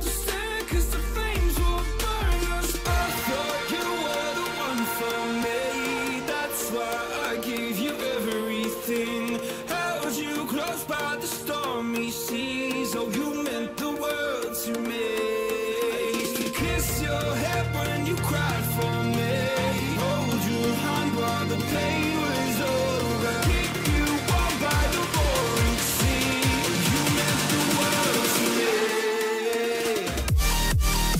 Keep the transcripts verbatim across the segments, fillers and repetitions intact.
Just stare, cause the flames will burn us. I thought you were the one for me, that's why I gave you everything. Held you close by the stormy seas, oh, you meant the world to me. I used to kiss your head when you cried for me, hold your hand while the pain was over, kick you on by the roaring sea. You meant the world to me.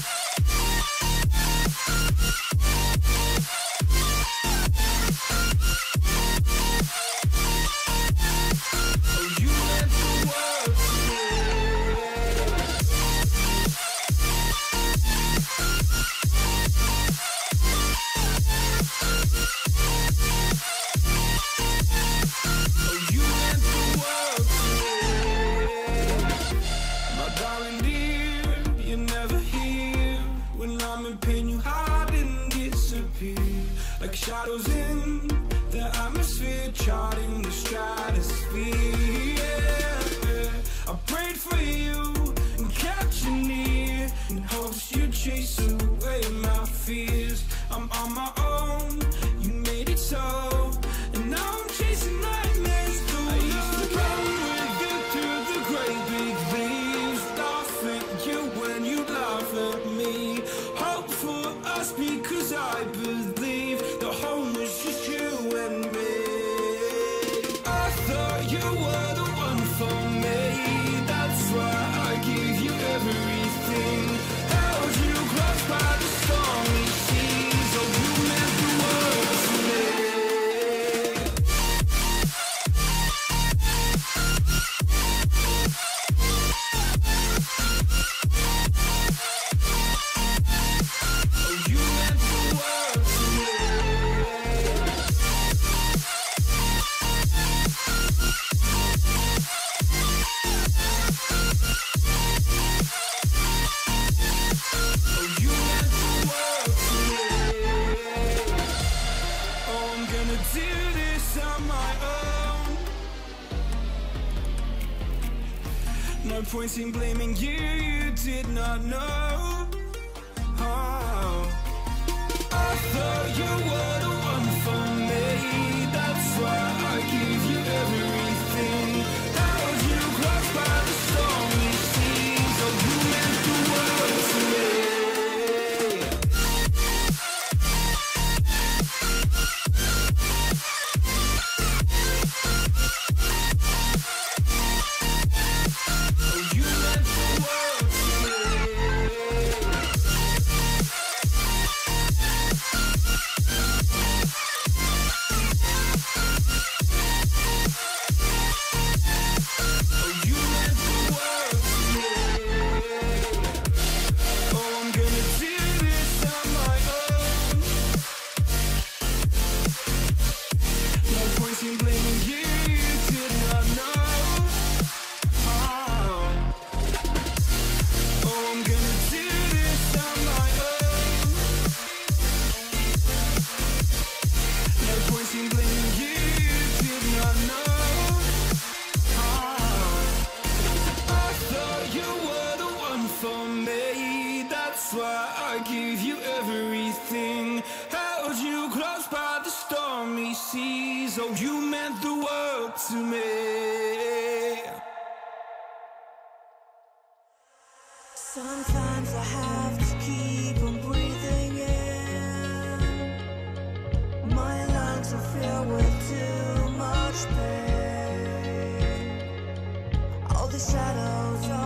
Oh, you meant the world to me. Oh, you meant the world to me. My darling dear, you're never here. When I'm in pain, you hide and disappear, like shadows in the atmosphere, charting the stratosphere. Yeah. I prayed for you and kept you near, in hopes you'd chase away my fears. I'm on my own, you made it so, and now I'm chasing nightmares through the night. I used to run with you through the great big leaves, laugh at you when you laugh at me. Hope for us because I believe the home was just you and me. I thought you were the one for me, that's why I gave you everything. Held you close by the stormy seas, oh, you meant the world to me. Oh, you meant the world to me. Oh, you meant the world to me. Oh, I'm gonna do this on my own. No point in blaming you, you did not know. Oh. I thought you were the one for me, that's why I gave you everything. Held you close by the stormy seas, oh, you meant the world to me. Oh, you meant the world to me. Oh, you meant the world to me. Oh, I'm gonna do this on my own. No point in blaming you, you did not know. Oh, oh I'm gonna do this on my own. No point in blaming you, you did not know. Oh. I thought you were the one for me, that's why I gave you everything. Held you close by the stormy seas, oh, you meant the world to me. Sometimes I have to keep on breathing in. My lungs are filled with too much pain. All the shadows are